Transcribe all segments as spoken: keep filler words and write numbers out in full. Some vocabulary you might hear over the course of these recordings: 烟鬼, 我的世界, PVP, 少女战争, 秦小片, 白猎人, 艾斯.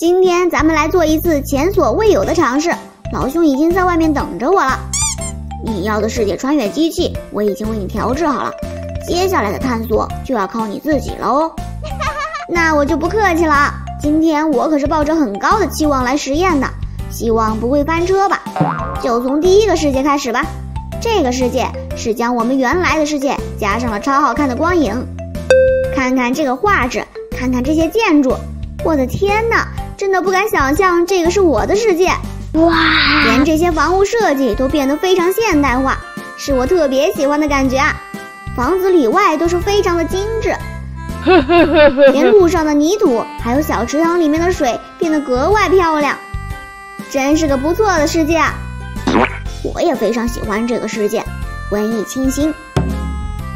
今天咱们来做一次前所未有的尝试，老兄已经在外面等着我了。你要的世界穿越机器，我已经为你调制好了，接下来的探索就要靠你自己了哦。那我就不客气了，今天我可是抱着很高的期望来实验的，希望不会翻车吧。就从第一个世界开始吧。这个世界是将我们原来的世界加上了超好看的光影。看看这个画质，看看这些建筑，我的天哪，真的不敢想象这个是我的世界。哇，连这些房屋设计都变得非常现代化，是我特别喜欢的感觉啊。房子里外都是非常的精致，连路上的泥土还有小池塘里面的水变得格外漂亮，真是个不错的世界啊。我也非常喜欢这个世界，文艺清新。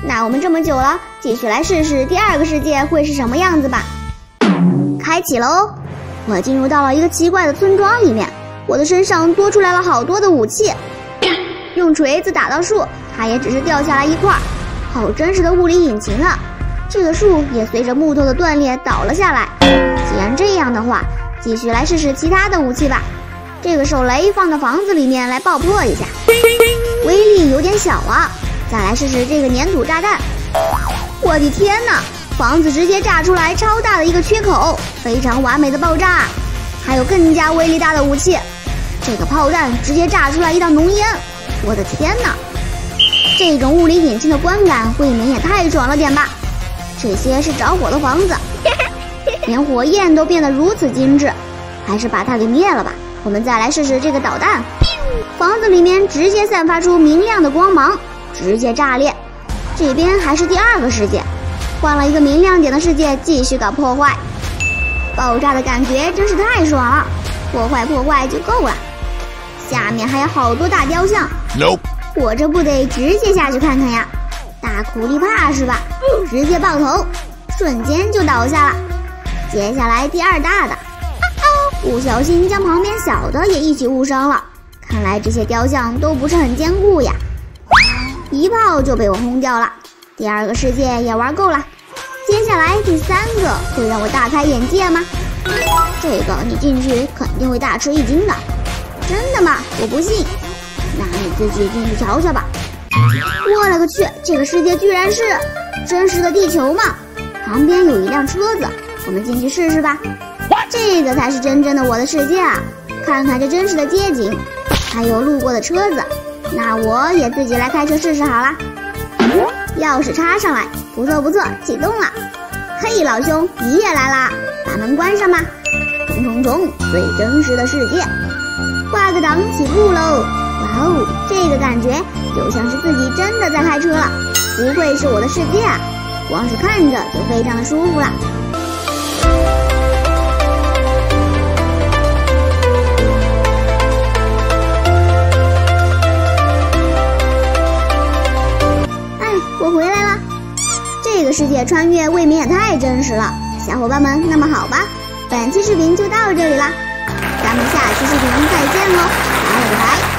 那我们这么久了，继续来试试第二个世界会是什么样子吧。开启喽！我进入到了一个奇怪的村庄里面，我的身上多出来了好多的武器，用锤子打到树，它也只是掉下来一块，好真实的物理引擎啊！这个树也随着木头的断裂倒了下来。既然这样的话，继续来试试其他的武器吧。这个手雷放到房子里面来爆破一下，威力有点小啊。再来试试这个粘土炸弹，我的天哪，房子直接炸出来超大的一个缺口，非常完美的爆炸。还有更加威力大的武器，这个炮弹直接炸出来一道浓烟，我的天哪，这种物理引擎的观感未免也太爽了点吧。这些是着火的房子，连火焰都变得如此精致，还是把它给灭了吧。我们再来试试这个导弹，房子里面直接散发出明亮的光芒，直接炸裂。这边还是第二个世界，换了一个明亮点的世界继续搞破坏，爆炸的感觉真是太爽了，破坏破坏就够了。下面还有好多大雕像， Nope. 我这不得直接下去看看呀。大苦力怕是吧，直接爆头，瞬间就倒下了。接下来第二大的，不小心将旁边小的也一起误伤了，看来这些雕像都不是很坚固呀，一炮就被我轰掉了。第二个世界也玩够了，接下来第三个会让我大开眼界吗？这个你进去肯定会大吃一惊的。真的吗？我不信，那你自己进去瞧瞧吧。我了个去，这个世界居然是真实的地球嘛！旁边有一辆车子，我们进去试试吧。这个才是真正的我的世界啊！看看这真实的街景，还有路过的车子，那我也自己来开车试试好了。钥匙插上来，不错不错，启动了。嘿，老兄，你也来啦！把门关上吧。冲冲冲，最真实的世界！挂个档起步喽！哇哦，这个感觉就像是自己真的在开车了，不愧是我的世界啊！光是看着就非常的舒服了。这个世界穿越未免也太真实了，小伙伴们，那么好吧，本期视频就到这里啦，咱们下期视频再见喽，拜拜。